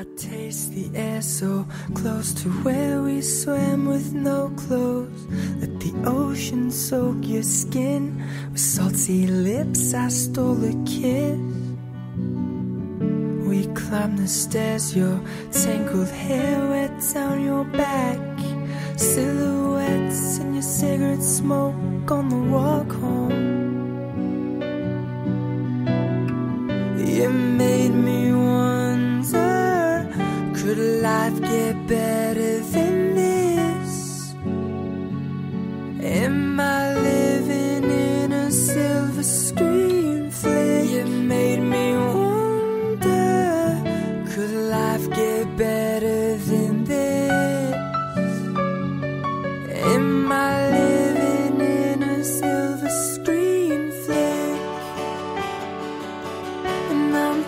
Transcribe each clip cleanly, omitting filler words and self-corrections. I taste the air so close to where we swam with no clothes. Let the ocean soak your skin. With salty lips I stole a kiss. We climbed the stairs, your tangled hair wet down your back. Silhouettes and your cigarette smoke on the walk home. It made me wonder, could life get better than this? Am I living in a silver screen flick? You made me wonder, could life get better than this? Am I living in a silver screen flick? And I'm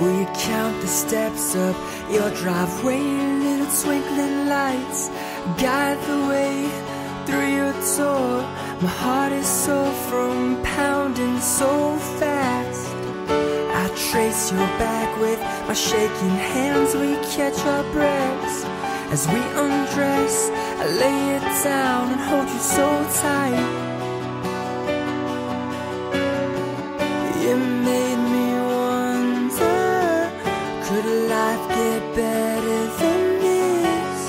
we count the steps up your driveway, little twinkling lights guide the way through your door. My heart is sore from pounding so fast. I trace your back with my shaking hands. We catch our breaths as we undress. I lay it down and hold you so tight. You made me wonder, could life get better than this?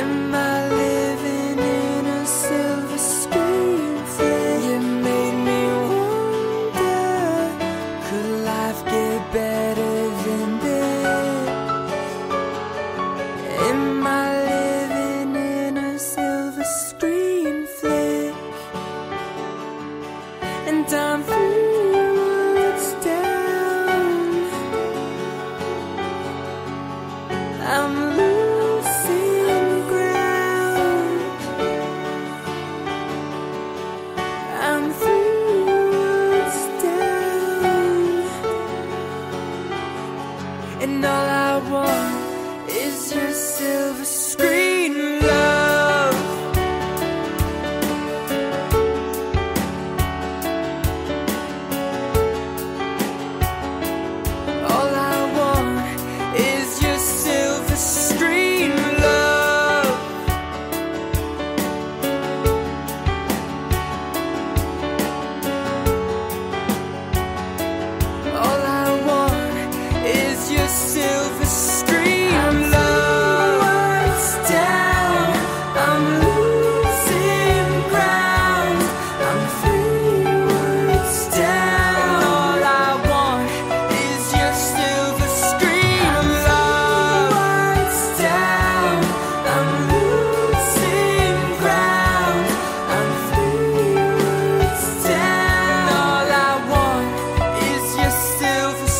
Am I living in a silver screen flick? You made me wonder, could life get better than this? Am I living in a silver screen flick? And I'm through, it's down. I'm losing ground. I'm through, it's down. And all I want is your silver screen love. All I want is your silver screen love. All I want is your silver screen love. It's down. I'm losing ground. I'm through. It's down. All I want is your silver screen love. It's down. I'm losing ground. I'm through. It's down. All I want is your silver screen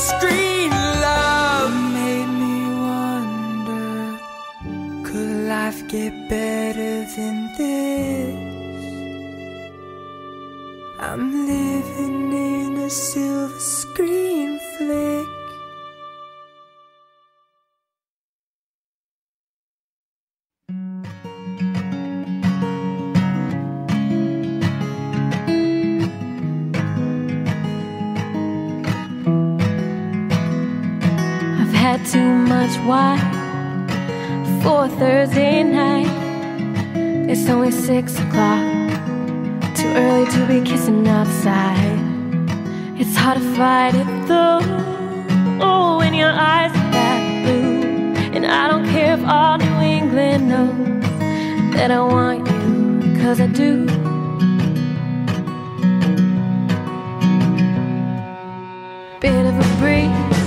love. You made me wonder, could life get better than this? I'm living in a silver screen flick. I've had too much wine for a Thursday night. It's only 6 o'clock, too early to be kissing outside. It's hard to fight it though, oh, when your eyes are that blue. And I don't care if all New England knows that I want you, cause I do. Bit of a breeze,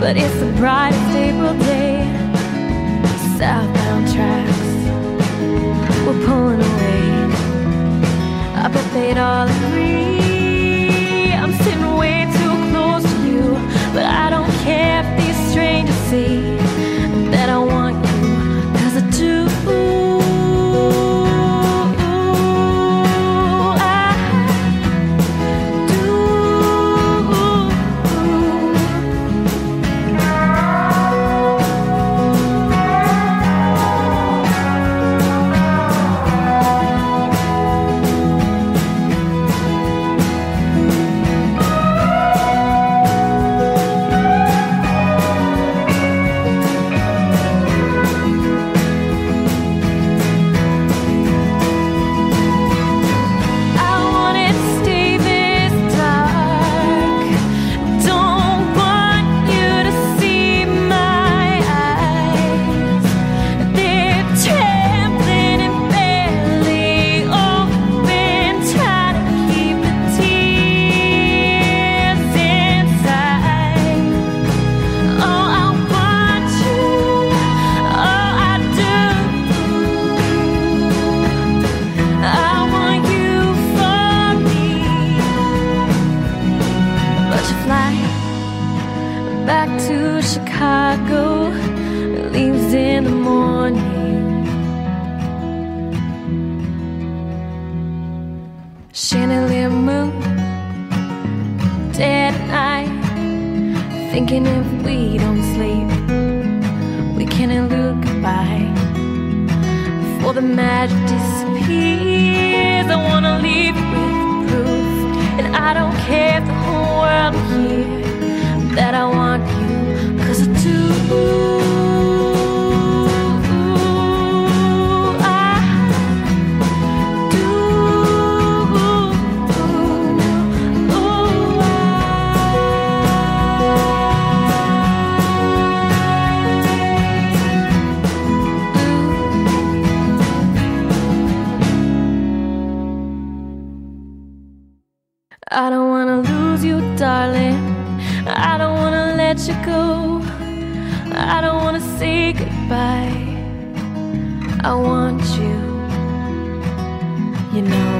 but it's the brightest April day. Southbound tracks, we're pulling away. I bet they'd all agree. I'm sitting way too close to you, but I don't care if these strangers see that I want you, cause I do. to Chicago, leaves in the morning. Chandelier moon, dead at night, thinking if we don't sleep, we can elude goodbye before the magic disappears. I wanna leave with proof, and I don't care if the whole world hears that I want you, 'cause I do. I don't wanna lose you, darling. I don't wanna let you go. I don't wanna say goodbye. I want you, you know.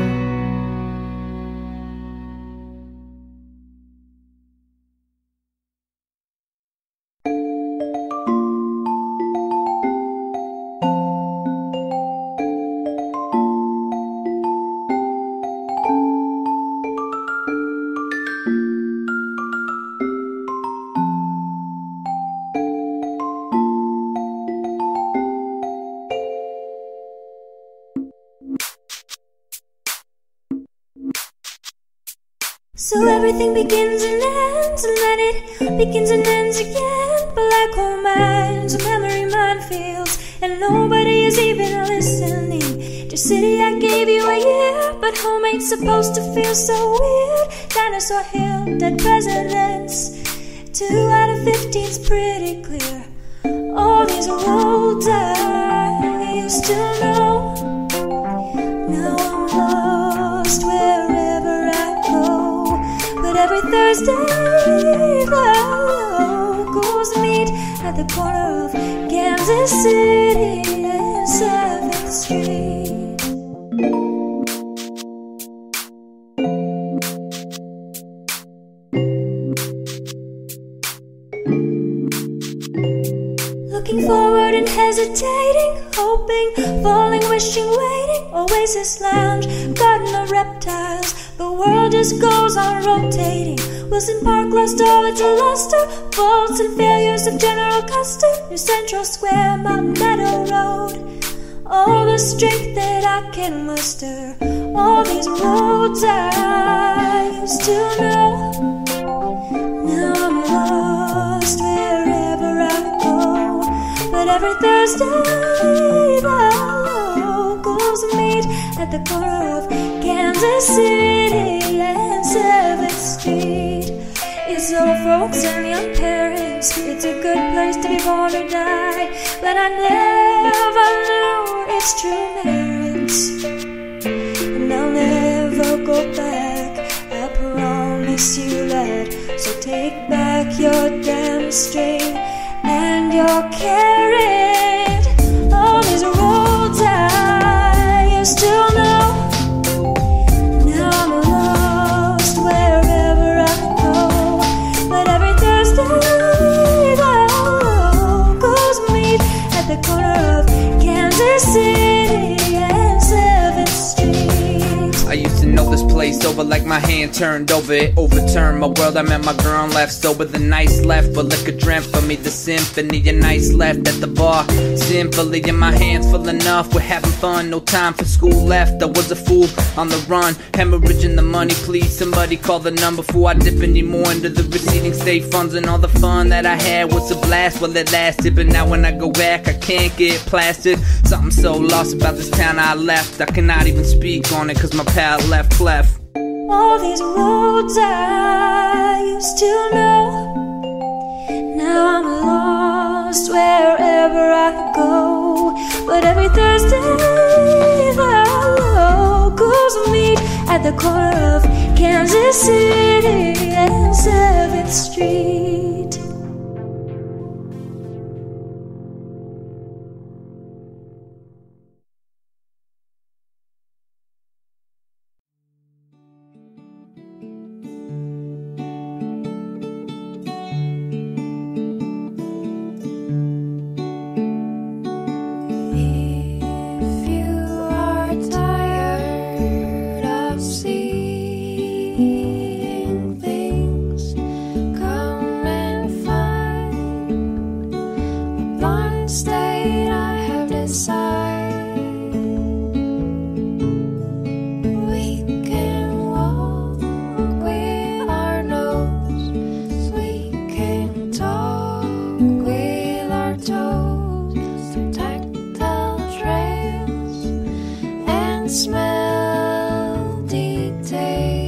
So everything begins and ends, and then it begins and ends again. Black hole mines, memory minefields, and nobody is even listening. Dear city, I gave you a year, but home ain't supposed to feel so weird. Dinosaur Hill, dead presidents, 2 out of 15's pretty clear. All these roads I used to know, now I'm lost wherever I go. But every Thursday, the locals meet at the corner of Kansas City and 7th Street. Looking forward and hesitating, hoping, falling, wishing, waiting. Oasis Lounge, Garden of Reptiles. The world just goes on rotating. Wilson Park lost all its luster. Faults and failures of General Custer. New Central Square, Mount Meadow Road. All the strength that I can muster. All these roads I used to know, now I'm lost wherever I go. But every Thursday the locals meet at the corner of Kansas City and 7th Street. It's old folks and young parents. It's a good place to be born or die. But I never knew its true merits, and I'll never go back. I promise you that. So take back your damn string and your carrot. All these roads I used to know, City and 7th Street. I used to know this place over like my hand turned over. It overturned my world. I met my girl and left sober. The nights left, but liquor dreamt for me. The symphony of nights left at the bar. Simply in my hands full enough. We're having fun, no time for school left. I was a fool on the run, hemorrhaging the money. Please somebody call the number before I dip any more into the receding state funds. And all the fun that I had was a blast while it lasted. But now when I go back I can't get plastered. Something so lost about this town I left. I cannot even speak on it 'cause my pal left cleft. All these roads I used to know, now I'm lost wherever I go. But every Thursday the locals meet at the corner of Kansas City and 7th Street. Smell details.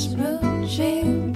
Smooching.